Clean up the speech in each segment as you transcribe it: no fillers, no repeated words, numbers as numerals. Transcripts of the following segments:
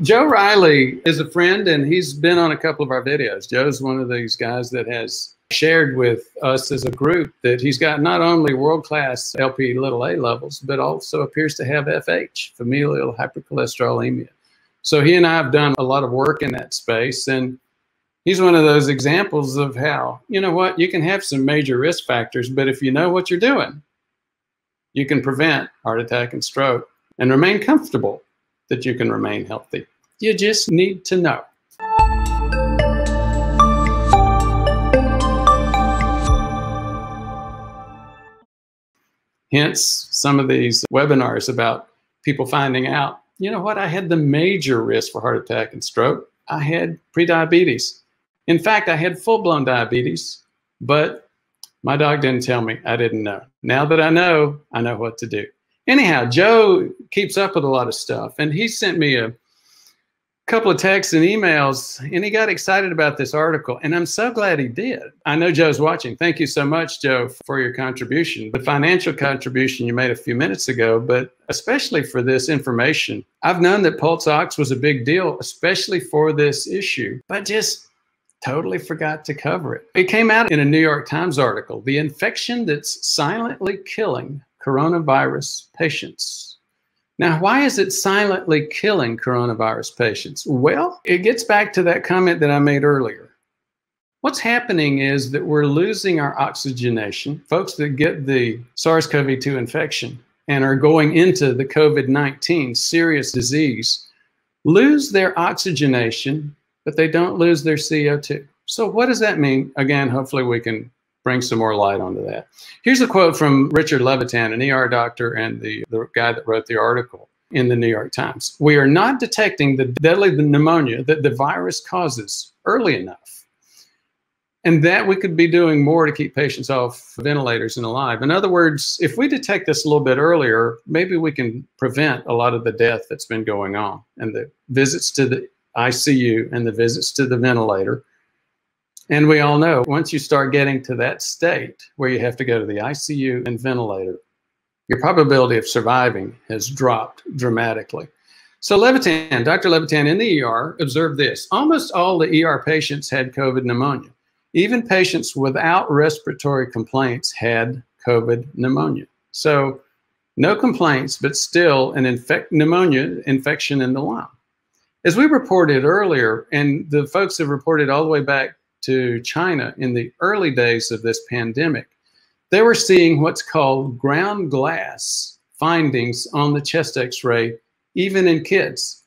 Joe Riley is a friend, and he's been on a couple of our videos. Joe's one of these guys that has shared with us as a group that he's got not only world-class Lp(a) levels, but also appears to have FH, familial hypercholesterolemia. So he and I have done a lot of work in that space, and he's one of those examples of how, you know what, you can have some major risk factors, but if you know what you're doing, you can prevent heart attack and stroke and remain comfortable that you can remain healthy. You just need to know. Hence, some of these webinars about people finding out, you know what, I had the major risk for heart attack and stroke. I had prediabetes. In fact, I had full-blown diabetes, but my dog didn't tell me. I didn't know. Now that I know what to do. Anyhow, Joe keeps up with a lot of stuff, and he sent me a couple of texts and emails, and he got excited about this article, and I'm so glad he did. I know Joe's watching. Thank you so much, Joe, for your contribution, the financial contribution you made a few minutes ago, but especially for this information. I've known that Pulse Ox was a big deal, especially for this issue, but just totally forgot to cover it. It came out in a New York Times article, the infection that's silently killing coronavirus patients. Now, why is it silently killing coronavirus patients? Well, it gets back to that comment that I made earlier. What's happening is that we're losing our oxygenation. Folks that get the SARS-CoV-2 infection and are going into the COVID-19 serious disease lose their oxygenation, but they don't lose their CO2. So what does that mean? Again, hopefully we can bring some more light onto that. Here's a quote from Richard Levitan, an ER doctor and the guy that wrote the article in the New York Times. We are not detecting the deadly pneumonia that the virus causes early enough, and that we could be doing more to keep patients off ventilators and alive. In other words, if we detect this a little bit earlier, maybe we can prevent a lot of the death that's been going on and the visits to the ICU and the visits to the ventilator. And we all know, once you start getting to that state where you have to go to the ICU and ventilator, your probability of surviving has dropped dramatically. So Levitan, Dr. Levitan in the ER observed this. Almost all the ER patients had COVID pneumonia. Even patients without respiratory complaints had COVID pneumonia. So no complaints, but still an infection in the lung. As we reported earlier, and the folks have reported all the way back to China in the early days of this pandemic, they were seeing what's called ground glass findings on the chest x-ray, even in kids.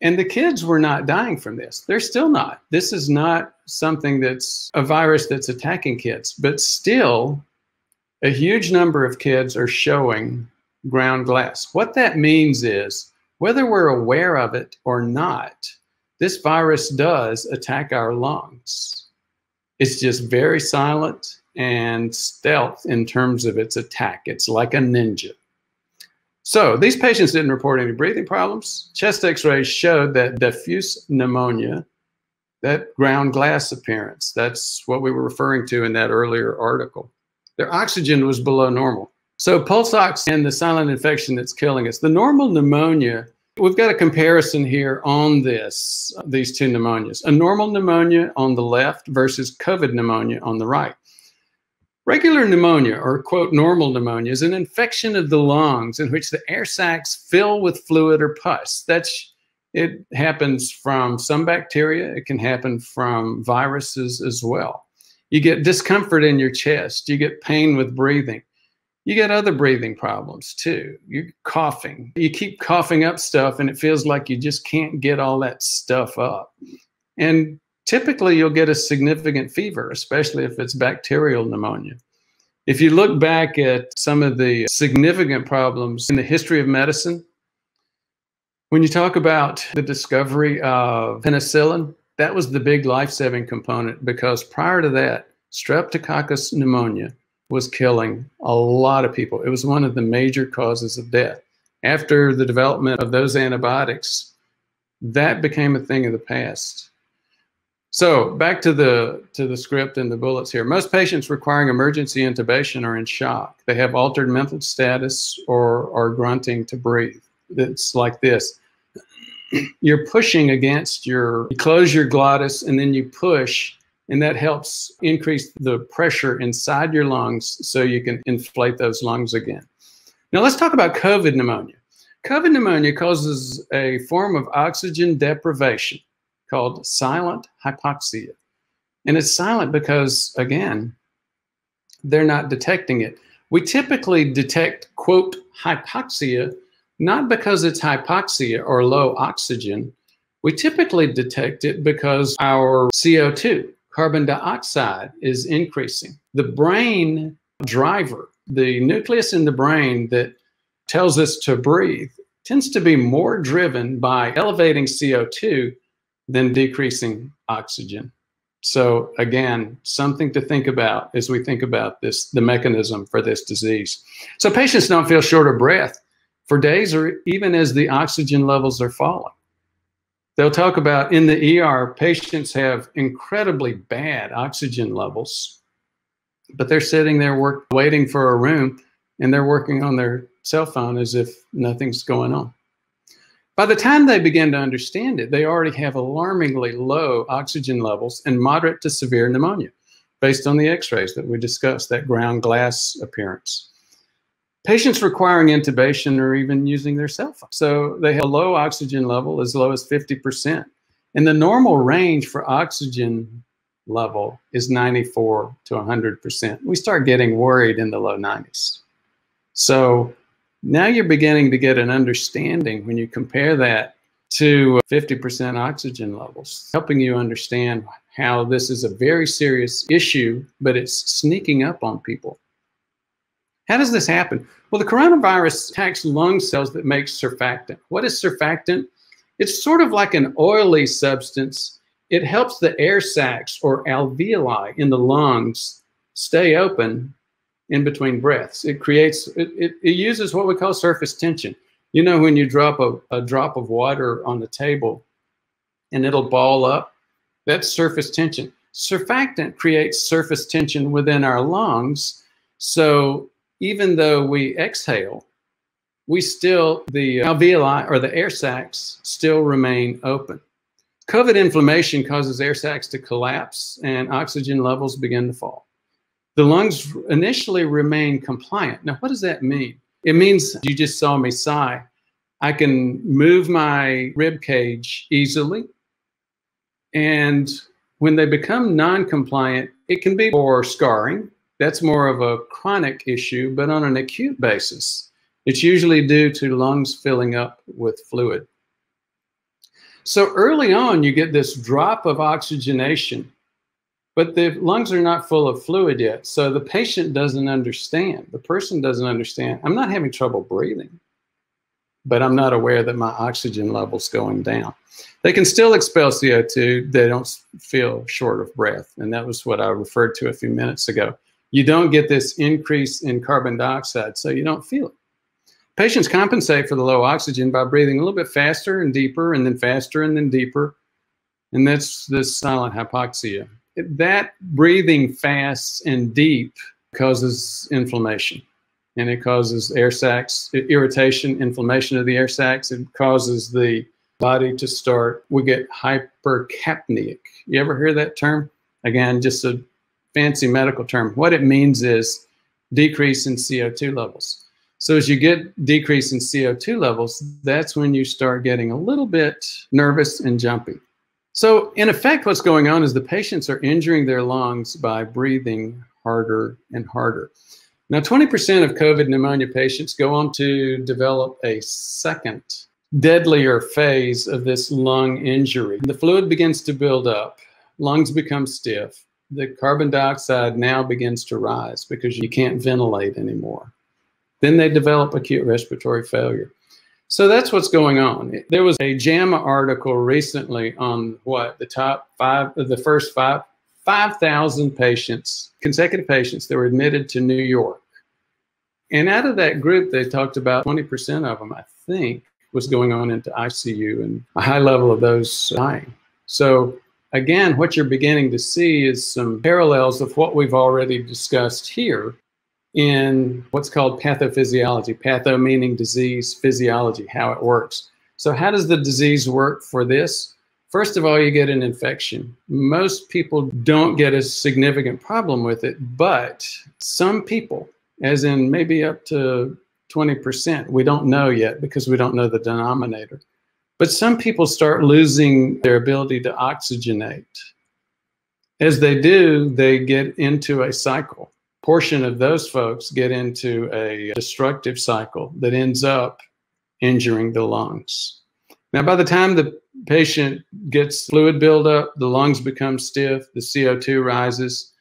And the kids were not dying from this. They're still not. This is not something that's a virus that's attacking kids, but still a huge number of kids are showing ground glass. What that means is, whether we're aware of it or not, this virus does attack our lungs. It's just very silent and stealth in terms of its attack. It's like a ninja. So these patients didn't report any breathing problems. Chest x-rays showed that diffuse pneumonia, that ground glass appearance, that's what we were referring to in that earlier article. Their oxygen was below normal. So Pulse Ox and the silent infection that's killing us, the normal pneumonia, we've got a comparison here on this, these two pneumonias. A normal pneumonia on the left versus COVID pneumonia on the right. Regular pneumonia, or quote, normal pneumonia, is an infection of the lungs in which the air sacs fill with fluid or pus. It happens from some bacteria. It can happen from viruses as well. You get discomfort in your chest. You get pain with breathing. You get other breathing problems too. You're coughing. You keep coughing up stuff and it feels like you just can't get all that stuff up. And typically you'll get a significant fever, especially if it's bacterial pneumonia. If you look back at some of the significant problems in the history of medicine, when you talk about the discovery of penicillin, that was the big life-saving component, because prior to that, Streptococcus pneumonia was killing a lot of people. It was one of the major causes of death. After the development of those antibiotics, that became a thing of the past. So back to the script and the bullets here. Most patients requiring emergency intubation are in shock. They have altered mental status or are grunting to breathe. It's like this. you're pushing against you close your glottis and then you push, and that helps increase the pressure inside your lungs so you can inflate those lungs again. Now let's talk about COVID pneumonia. COVID pneumonia causes a form of oxygen deprivation called silent hypoxia. And it's silent because, again, they're not detecting it. We typically detect, quote, hypoxia, not because it's hypoxia or low oxygen. We typically detect it because our CO2, carbon dioxide, is increasing. The brain driver, the nucleus in the brain that tells us to breathe, tends to be more driven by elevating CO2 than decreasing oxygen. So again, something to think about as we think about this, the mechanism for this disease. So patients don't feel short of breath for days or even as the oxygen levels are falling. They'll talk about in the ER, patients have incredibly bad oxygen levels, but they're sitting there waiting for a room, and they're working on their cell phone as if nothing's going on. By the time they begin to understand it, they already have alarmingly low oxygen levels and moderate to severe pneumonia, based on the x-rays that we discussed, that ground glass appearance. Patients requiring intubation or even using their cell phone. So they have a low oxygen level, as low as 50%. And the normal range for oxygen level is 94 to 100%. We start getting worried in the low 90s. So now you're beginning to get an understanding when you compare that to 50% oxygen levels, helping you understand how this is a very serious issue, but it's sneaking up on people. How does this happen? Well, the coronavirus attacks lung cells that make surfactant. What is surfactant? It's sort of like an oily substance. It helps the air sacs or alveoli in the lungs stay open in between breaths. It creates, it uses what we call surface tension. You know, when you drop a drop of water on the table and it'll ball up, that's surface tension. Surfactant creates surface tension within our lungs. So even though we exhale, we still, the alveoli or the air sacs still remain open. COVID inflammation causes air sacs to collapse and oxygen levels begin to fall. The lungs initially remain compliant. Now, what does that mean? It means, you just saw me sigh, I can move my rib cage easily. And when they become non-compliant, it can be for scarring. That's more of a chronic issue, but on an acute basis, it's usually due to lungs filling up with fluid. So early on, you get this drop of oxygenation, but the lungs are not full of fluid yet. So the patient doesn't understand. The person doesn't understand. I'm not having trouble breathing, but I'm not aware that my oxygen level's going down. They can still expel CO2. They don't feel short of breath. And that was what I referred to a few minutes ago. You don't get this increase in carbon dioxide, so you don't feel it. Patients compensate for the low oxygen by breathing a little bit faster and deeper, and then faster and then deeper. And that's this silent hypoxia. That breathing fast and deep causes inflammation, and it causes air sacs, irritation, inflammation of the air sacs. It causes the body to start, we get hypercapnic. You ever hear that term? Again, just a fancy medical term. What it means is decrease in CO2 levels. So as you get decrease in CO2 levels, that's when you start getting a little bit nervous and jumpy. So in effect, what's going on is the patients are injuring their lungs by breathing harder and harder. Now, 20% of COVID pneumonia patients go on to develop a second, deadlier phase of this lung injury. The fluid begins to build up, lungs become stiff, the carbon dioxide now begins to rise because you can't ventilate anymore. Then they develop acute respiratory failure. So that's what's going on. There was a JAMA article recently on what the top five, the first 5,000 patients, consecutive patients that were admitted to New York. And out of that group, they talked about 20% of them, I think, was going on into ICU, and a high level of those dying. So again, what you're beginning to see is some parallels of what we've already discussed here in what's called pathophysiology. Patho meaning disease, physiology, how it works. So how does the disease work for this? First of all, you get an infection. Most people don't get a significant problem with it, but some people, as in maybe up to 20%, we don't know yet because we don't know the denominator, but some people start losing their ability to oxygenate. As they do, they get into a cycle. A portion of those folks get into a destructive cycle that ends up injuring the lungs. Now, by the time the patient gets fluid buildup, the lungs become stiff, the CO2 rises,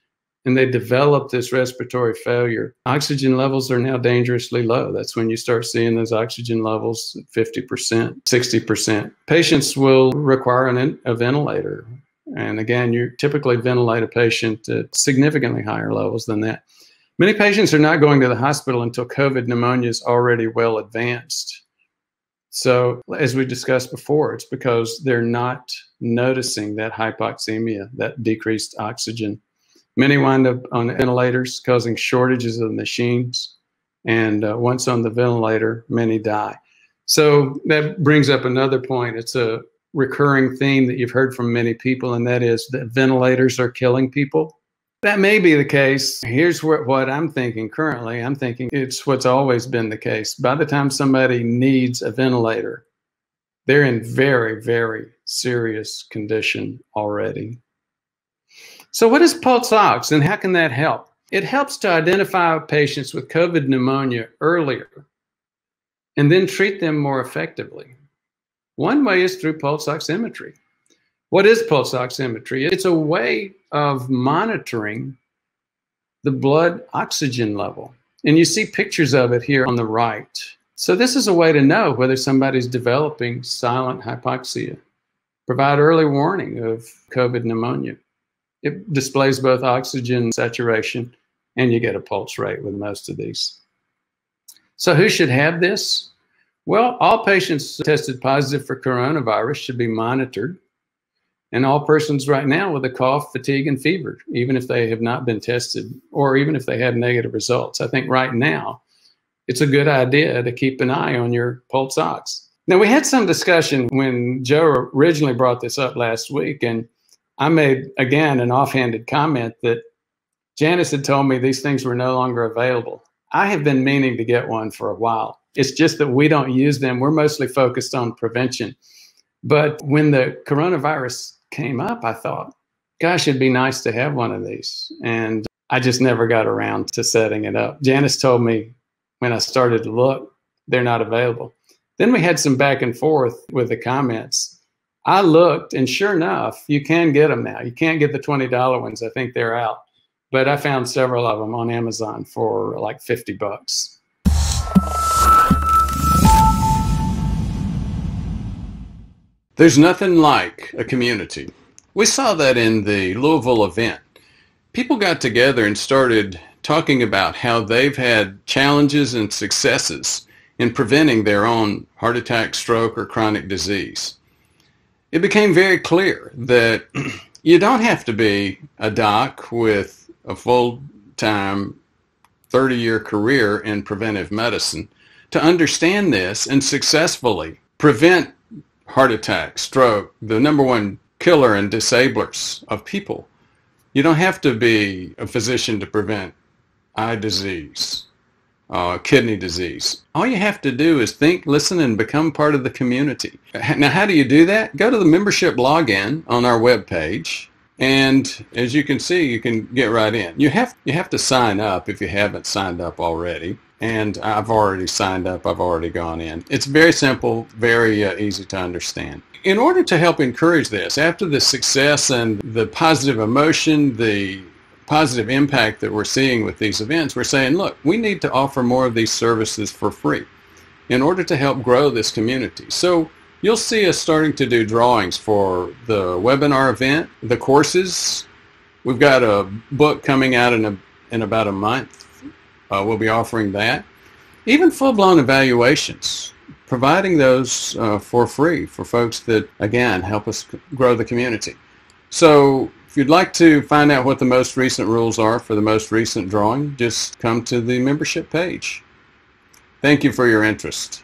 and they develop this respiratory failure. Oxygen levels are now dangerously low. That's when you start seeing those oxygen levels at 50%, 60%. Patients will require a ventilator. And again, you typically ventilate a patient at significantly higher levels than that. Many patients are not going to the hospital until COVID pneumonia is already well advanced. So as we discussed before, it's because they're not noticing that hypoxemia, that decreased oxygen. Many wind up on ventilators, causing shortages of machines. And once on the ventilator, many die. So that brings up another point. It's a recurring theme that you've heard from many people, and that is that ventilators are killing people. That may be the case. Here's what I'm thinking currently. I'm thinking it's what's always been the case. By the time somebody needs a ventilator, they're in very, very serious condition already. So what is pulse ox and how can that help? It helps to identify patients with COVID pneumonia earlier and then treat them more effectively. One way is through pulse oximetry. What is pulse oximetry? It's a way of monitoring the blood oxygen level. And you see pictures of it here on the right. So this is a way to know whether somebody's developing silent hypoxia, provide early warning of COVID pneumonia. It displays both oxygen saturation and you get a pulse rate with most of these. So who should have this? Well, all patients tested positive for coronavirus should be monitored. And all persons right now with a cough, fatigue, and fever, even if they have not been tested or even if they have negative results. I think right now it's a good idea to keep an eye on your pulse ox. Now, we had some discussion when Joe originally brought this up last week, and I made, again, an offhanded comment that Janice had told me these things were no longer available. I have been meaning to get one for a while. It's just that we don't use them. We're mostly focused on prevention. But when the coronavirus came up, I thought, gosh, it'd be nice to have one of these. And I just never got around to setting it up. Janice told me when I started to look, they're not available. Then we had some back and forth with the comments. I looked, and sure enough, you can get them now. You can't get the $20 ones. I think they're out. But I found several of them on Amazon for like $50. There's nothing like a community. We saw that in the Louisville event. People got together and started talking about how they've had challenges and successes in preventing their own heart attack, stroke, or chronic disease. It became very clear that you don't have to be a doc with a full-time 30-year career in preventive medicine to understand this and successfully prevent heart attack, stroke, the #1 killer and disablers of people. You don't have to be a physician to prevent eye disease, kidney disease. All you have to do is think, listen, and become part of the community. Now, how do you do that? Go to the membership login on our webpage, and as you can see, you can get right in. You have to sign up if you haven't signed up already. And I've already signed up. I've already gone in. It's very simple, very easy to understand. In order to help encourage this, after the success and the positive emotion, the positive impact that we're seeing with these events, we're saying, look, we need to offer more of these services for free in order to help grow this community. So you'll see us starting to do drawings for the webinar event, the courses. We've got a book coming out in about a month. We'll be offering that. Even full-blown evaluations, providing those for free for folks that, again, help us grow the community. So if you'd like to find out what the most recent rules are for the most recent drawing, just come to the membership page. Thank you for your interest.